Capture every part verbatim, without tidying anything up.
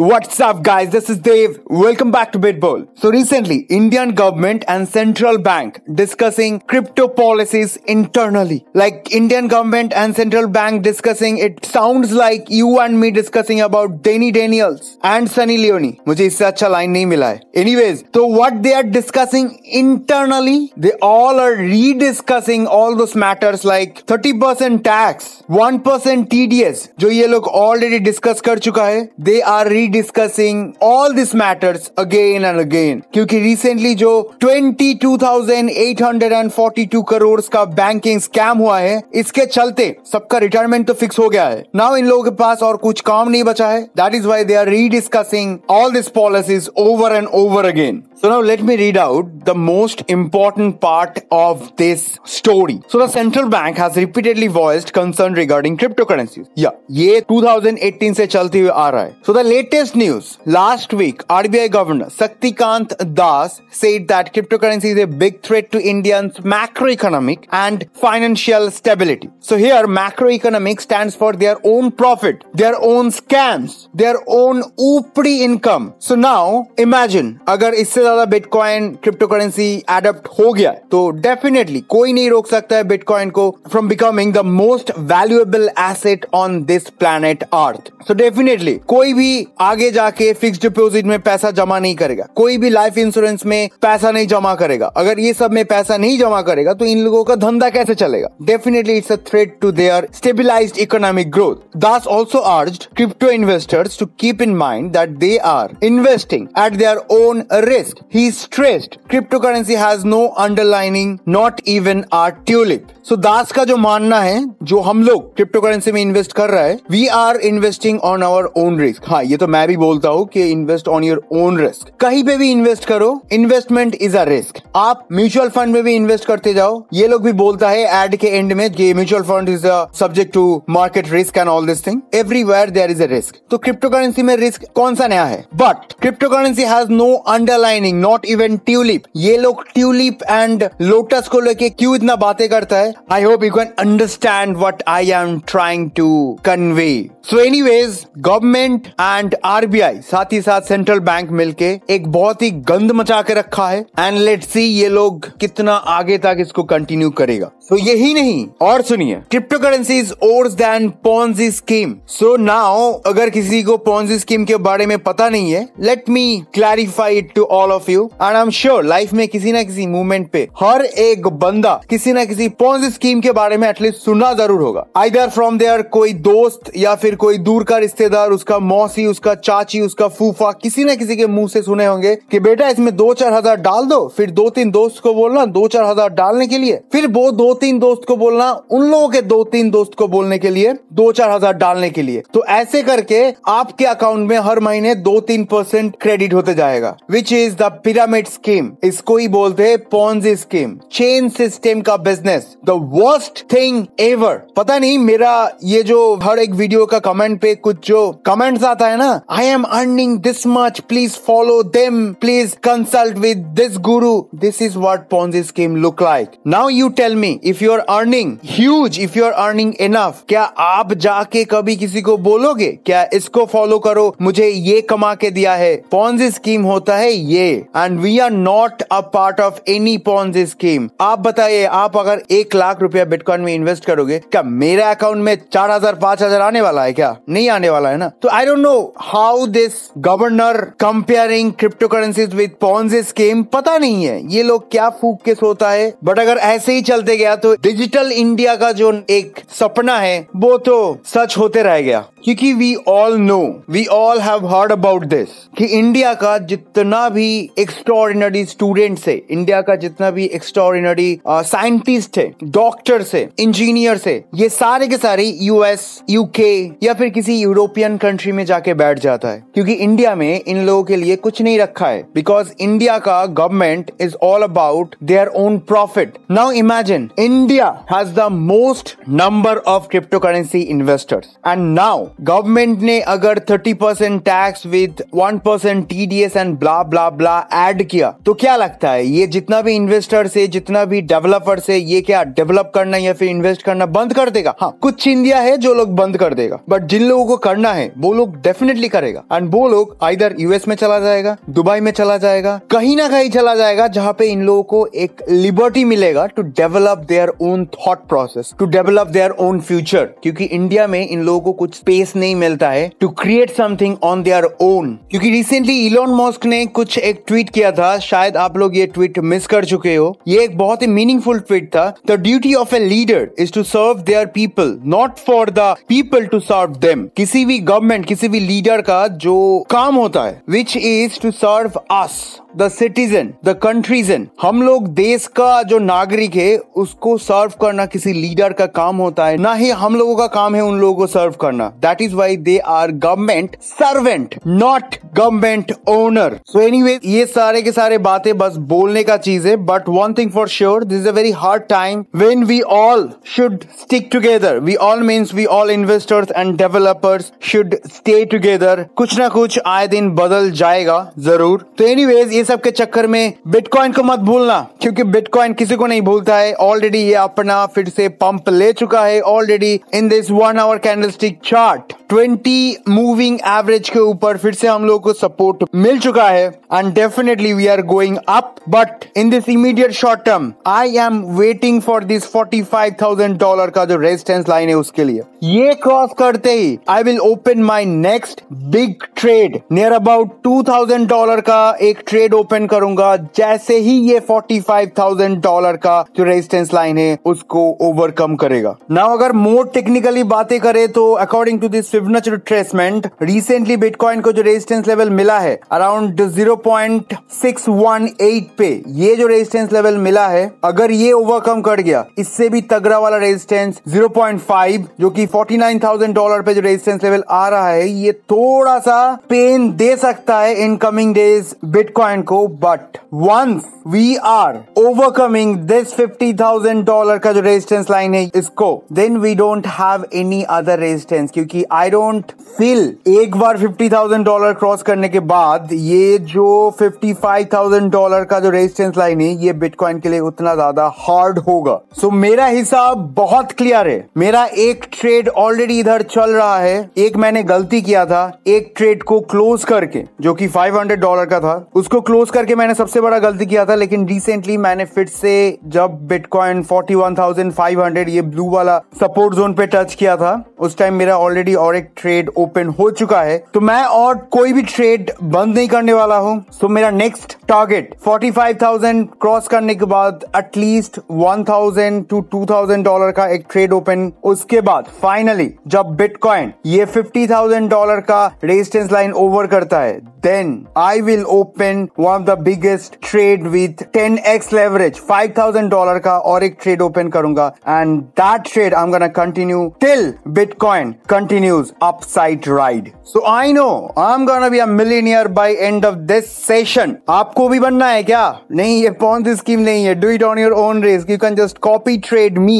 What's up guys, this is Dave. Welcome back to Bitbull. So recently, Indian government and central bank discussing crypto policies internally. Like Indian government and central bank discussing, it sounds like you and me discussing about Denny Daniels and Sunny Leone. मुझे इससे अच्छा line नहीं मिला है. Anyways, so what they are discussing internally, they all are rediscussing all those matters like thirty percent tax, one percent T D S, जो ये लोग already discuss कर चुका है, they are rediscussing discussing all these matters again and again. क्योंकि recently जो twenty-two thousand eight hundred forty-two crore का banking scam हुआ है, इसके चलते सबका रिटायरमेंट तो फिक्स हो गया है. नाउ इन लोगों के पास और कुछ काम नहीं बचा है. That is why they are rediscussing all these policies over and over again. So now let me read out the most important part of this story. So the central bank has repeatedly voiced concern regarding cryptocurrencies. Yeah, ये twenty eighteen से चलते हुए आ रहा है. So the latest news last week, R B I Governor Shaktikant Das said that cryptocurrency is a big threat to India's macroeconomic and financial stability. So here, macroeconomic stands for their own profit, their own scams, their own oopri income. So now imagine, अगर इससे ज्यादा bitcoin cryptocurrency adapt हो गया है, तो definitely कोई नहीं रोक सकता है बिटकॉइन को from becoming the most valuable asset on this planet earth. So definitely कोई भी आगे जाके फिक्स्ड डिपॉजिट में पैसा जमा नहीं करेगा, कोई भी लाइफ इंश्योरेंस में पैसा नहीं जमा करेगा. अगर ये सब में पैसा नहीं जमा करेगा तो इन लोगों का धंधा कैसे चलेगा? Definitely it's a threat to their stabilized economic growth. Das also urged crypto investors to keep in mind that they are investing at their own risk. He stressed cryptocurrency has no underlining, not even a tulip. So Das का जो मानना है, जो हम लोग cryptocurrency में invest कर रहा है, we are investing on our own risk. हाँ, ये तो मैं भी बोलता हूँ कि invest on your own risk. कहीं पे भी इन्वेस्ट करो, इन्वेस्टमेंट इज अ रिस्क. आप म्यूचुअल फंड में भी इन्वेस्ट करते जाओ, ये लोग भी बोलता है एड के एंड में कि mutual fund is a subject to market risk and all this thing. Everywhere there is a risk. तो क्रिप्टोकरेंसी में रिस्क कौन सा नया है? But cryptocurrency has no underlining, not even tulip. ये लोग ट्यूलिप एंड लोटस को लेके क्यों इतना बातें करता है? I hope you can understand what I am trying to convey. So anyways, government and RBI साथ ही साथ सेंट्रल बैंक मिलके एक बहुत ही गंद मचा के रखा है. एंड लेट्स सी ये लोग कितना आगे तक इसको कंटिन्यू करेगा. सो so, यही नहीं और सुनिए, crypto currency is worse than Ponzi scheme. So now अगर किसी को पोंजी स्कीम के बारे में पता नहीं है, let me clarify it to all of you. And I am sure life में किसी ना किसी मूवमेंट पे हर एक बंदा किसी ना किसी पोंजी स्कीम के बारे में एटलीस्ट सुना जरूर होगा. आइदर फ्रॉम देयर कोई दोस्त या फिर कोई दूर का रिश्तेदार, उसका मौसी, उसका चाची, उसका फूफा, किसी ना किसी के मुंह से सुने होंगे कि बेटा इसमें दो चार हजार डाल दो. फिर दो तीन दोस्त को बोलना दो चार हजार डालने के लिए. फिर वो दो तीन दोस्त को बोलना उन लोगों के दो तीन दोस्त को बोलने के लिए दो चार हजार डालने के लिए. तो ऐसे करके आपके अकाउंट में हर महीने दो तीन परसेंट क्रेडिट होते जाएगा, which is the pyramid scheme. इसको ही बोलते हैं पोंजी स्कीम, चेन सिस्टम का business, the worst thing ever. पता नहीं मेरा ये जो हर एक वीडियो का कमेंट पे कुछ जो कमेंट्स आता है ना, I am earning this much, please follow them, please consult with this guru. This is what Ponzi scheme look like. Now you tell me, if you are earning huge, if you are earning enough, क्या आप जाके कभी किसी को बोलोगे क्या इसको follow करो, मुझे ये कमा के दिया है? पोंजी स्कीम होता है ये. And we are not a part of any Ponzi scheme. आप बताइए, आप अगर एक लाख रुपया बिटकॉइन में इन्वेस्ट करोगे, क्या मेरा अकाउंट में चार हजार पांच हजार आने वाला है? क्या नहीं आने वाला है ना. तो I don't know how this governor comparing crypto currencies with Ponzi scheme. पता नहीं है ये लोग क्या फूक के सोता है. बट अगर ऐसे ही चलते गया तो डिजिटल इंडिया का जो एक सपना है वो तो सच होते रह गया. क्योंकि we all know, we all have heard about this कि इंडिया का जितना भी एक्स्ट्रॉर्डिनरी स्टूडेंट्स है, इंडिया का जितना भी एक्स्ट्रॉर्डिनरी साइंटिस्ट है, डॉक्टर्स है, इंजीनियर्स है, ये सारे के सारे यूएस, यूके या फिर किसी यूरोपियन कंट्री में जाके बैठ जाता है. क्योंकि इंडिया में इन लोगों के लिए कुछ नहीं रखा है, बिकॉज इंडिया का government is all about their own profit. Now imagine, India has the most number of crypto currency investors and now government ने अगर thirty percent tax with one percent T D S and ब्ला ब्ला ब्ला बोला, add किया, तो क्या लगता है ये जितना भी इन्वेस्टर्स है, जितना भी डेवलपर्स है, ये क्या डेवलप करना या फिर इन्वेस्ट करना बंद कर देगा? हाँ, कुछ इंडिया है जो लोग बंद कर देगा, बट जिन लोगों को करना है वो लोग डेफिनेटली करेगा। एंड वो लोग आइदर यूएस में चला जाएगा, दुबई में चला जाएगा, कहीं ना कहीं चला जाएगा जहाँ पे इन लोगों को एक लिबर्टी मिलेगा to develop their own thought process, to develop their own future. क्योंकि इंडिया में इन लोगों को कुछ स्पेस नहीं मिलता है to create something on their own. क्योंकि रिसेंटली इलोन मस्क ने कुछ एक ट्वीट किया था, शायद आप लोग ये ट्वीट मिस कर चुके हो, ये एक बहुत ही मीनिंगफुल ट्वीट था। The duty of a leader is to serve their people, not for the people to serve them. किसी भी गवर्नमेंट, किसी भी लीडर का जो काम होता है, which is to serve us the citizen, the कंट्रीजन। हम लोग देश का जो नागरिक है उसको सर्व करना किसी लीडर का काम होता है, ना ही हम लोगों का काम है उन लोगों को सर्व करना। That is why they are government servant, not government owner. So anyways, ये सारे के सारे बातें बस बोलने का चीज है, but one thing for sure, this is a very hard time when we all should stick together. We all means we all investors and developers should stay together. कुछ ना कुछ आए दिन बदल जाएगा जरूर। तो एनीवेज, ये सब के चक्कर में बिटकॉइन को मत भूलना, क्योंकि बिटकॉइन किसी को नहीं भूलता है। ऑलरेडी ये अपना फिर से पंप ले चुका है। Already in this one hour candlestick chart twenty moving average के ऊपर फिर से हम लोगों को सपोर्ट मिल चुका है, and definitely we are going up. But in this immediate short term I am waiting for this forty five thousand dollar का जो रेजिस्टेंस लाइन है उसके लिए। ये क्रॉस करते ही I will open my next big trade, near about two thousand dollar का एक ट्रेड ओपन करूंगा जैसे ही ये फोर्टी फाइव थाउजेंड डॉलर का जो रेजिस्टेंस लाइन है उसको ओवरकम करेगा। नाउ अगर मोर टेक्निकली बातें करें तो according to this Fibonacci retracement, recently bitcoin को जो रेजिस्टेंस लेवल मिला है around zero point six one eight पे, ये जो रेजिस्टेंस लेवल मिला है, अगर ये ओवरकम कर गया, इससे भी तगड़ा वाला रेजिस्टेंस ज़ीरो पॉइंट फाइव जो कि उनचास हज़ार डॉलर पे जो रेजिस्टेंस लेवल आ रहा है, ये थोड़ा सा पेन दे सकता है इन कमिंग डेज बिटकॉइन को। But once we are overcoming this fifty thousand dollar का जो रेजिस्टेंस लाइन है इसको, then we don't have any other resistance. क्योंकि आई I don't feel एक बार फिफ्टी थाउजेंड डॉलर क्रॉस करने के बाद ये जो फिफ्टी फाइव थाउजेंड डॉलर का जो रेजिस्टेंस लाइन है ये बिटकॉइन के लिए उतना ज्यादा हार्ड होगा। सो so, मेरा हिसाब बहुत क्लियर है। मेरा एक ट्रेड ऑलरेडी इधर चल रहा है। एक मैंने गलती किया था, एक ट्रेड को क्लोज करके जो कि फाइव हंड्रेड डॉलर का था उसको क्लोज करके मैंने सबसे बड़ा गलती किया था। लेकिन रिसेंटली मैंने फिर से जब bitcoin forty one thousand five hundred ये ब्लू वाला सपोर्ट जोन पे टच किया था, उस टाइम मेरा ऑलरेडी और एक ट्रेड ओपन हो चुका है। तो मैं और कोई भी ट्रेड बंद नहीं करने वाला हूँ। तो मेरा next target forty five thousand cross करने के बाद at least one thousand to two thousand dollar का एक ट्रेड ओपन, उसके बाद फाइनली जब बिटकॉइन ये फिफ्टी थाउजेंड डॉलर का रेजिस्टेंस लाइन ओवर करता है, then I will open one of the biggest trade with ten x leverage, five thousand dollar का और एक ट्रेड ओपन करूंगा, and that trade I am gonna continue till bitcoin continue upside ride. So I know I'm gonna be a millionaire by end of this session. आपको भी बनना है क्या? नहीं, ये Ponzi scheme नहीं है. Do it on your own risk. You can just copy trade me.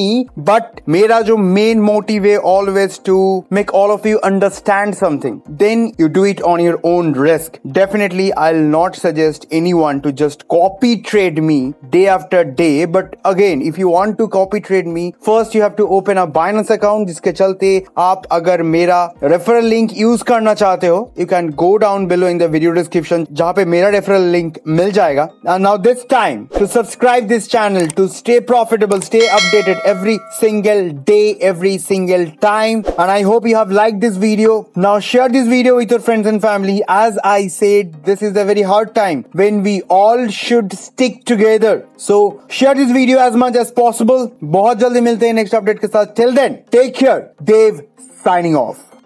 But मेरा जो main motive है always to make all of you understand something. Then you do it on your own risk. Definitely I'll not suggest anyone to just copy trade me day after day. But again, if you want to copy trade me, first you have to open a Binance account. जिसके चलते आप अगर मेरा referral link use करना चाहते हो, you can go down below in the video description जहां पे मेरा रेफरल लिंक मिल जाएगा। And now this time to subscribe this channel to stay profitable, stay updated every single day, every single time. And I hope you have like this video. Now share this video with your friends and family. As I said, this is a very hard time when we all should stick together. So share this video as much as possible. बहुत जल्दी मिलते हैं next update के साथ। Till then take care. Dev signing off.